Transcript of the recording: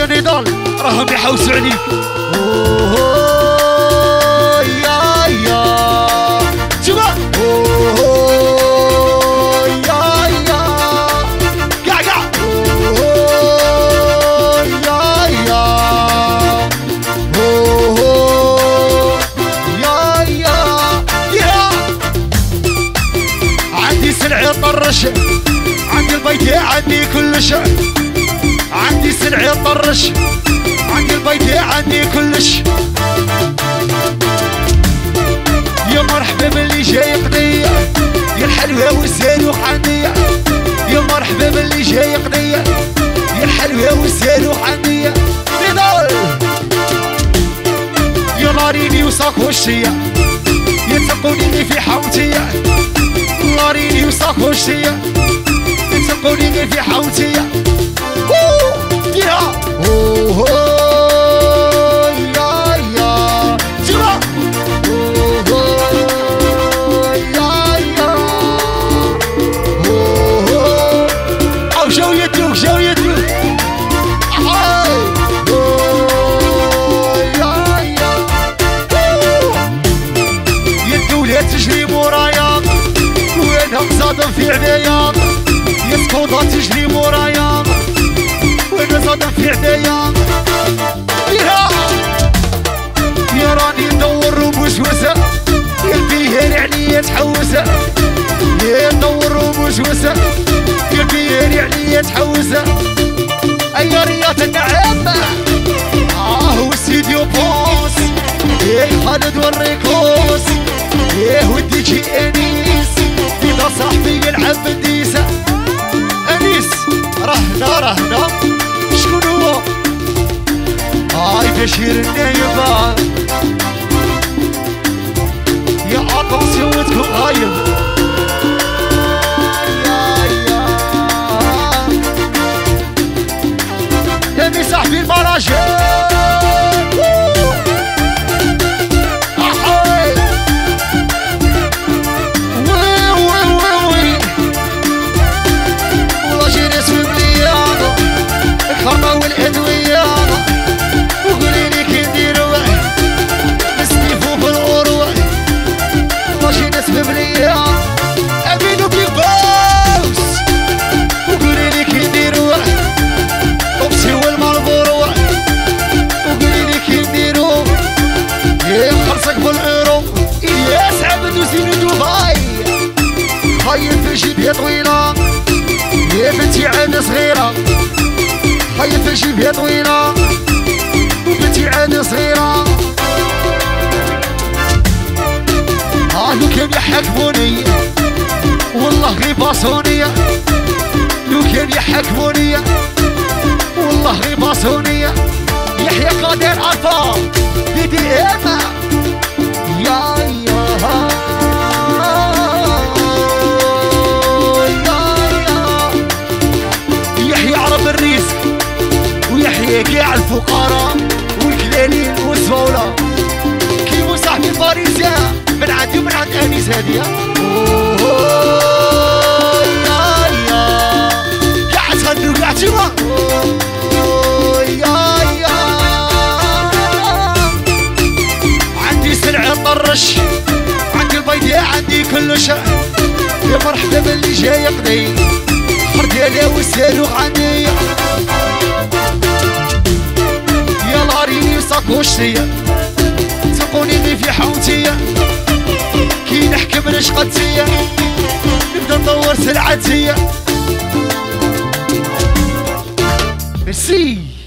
يا نضال راهم يحوسوا عليك. عندي البيض عندي كل شيء، عندي سلعي طرش، عندي البيض عندي كل شيء. يا مرحبا باللي جاي قضية، يا الحلوة والزانوق عندي. يا مرحبا باللي جاي قضية، يا الحلوة والزانوق عندي. نضال يا ناريني وساكو الشيا، يا تسقونيني في حوتيا. ناريني وساكو الشيا، تسقونيني في حوتيا. يا في عدايا يا سكوطة تجري مورايا وانا صادم في عدايا. يا راني ندور وبوسوسة، يا البيهان عليا تحوسة. يا ندور وبوسوسة، يا البيهان عليا تحوسة. أيا رياض النعيم هو السيديو بوس، يا خالد والريكوس، يا ودي جي أنيس. يا صاحبي يلعب بالديسة أنيس رهنا رهنا شكون هو؟ هاي بشير النايبة يا أطونسيو وتكون غايب. يا مي صاحبي المراجل الخربة والأدوية وقوليلي كي نديرو نسلفو بالغروة ماشي نسبب ليا أمينو بالبوس وقوليلي كي نديرو وبسيو المربورو وقوليلي كي نديرو خلصك بالعيرو. إلياس عبد وزين دبي خايف في جيبيا طويلة يا بنتي عادة صغيرة، خايف في جيبها طويلة وبنتي عادة صغيرة. لو كان يحكموني والله غير باصوني، لو كان يحكموني والله غير باصوني. يحيى قادر ألفا بدي أما يا كاع الفقراء والكلالين والزبولة كيما صاحبي باريس من عندي ومن عند انيس هادية. يا يا كاع تهنو كاع تما يا عندي سلعة طرش، عندي البيض عندي كلش. يا مرحبا باللي جاي يقضي البحر ديالها والسالو عندي. يا ناريني وساكو الشتية، تلقونيني في حوتية. كي نحكم رشقتية نبدا ندور سلعتية. ميرسي.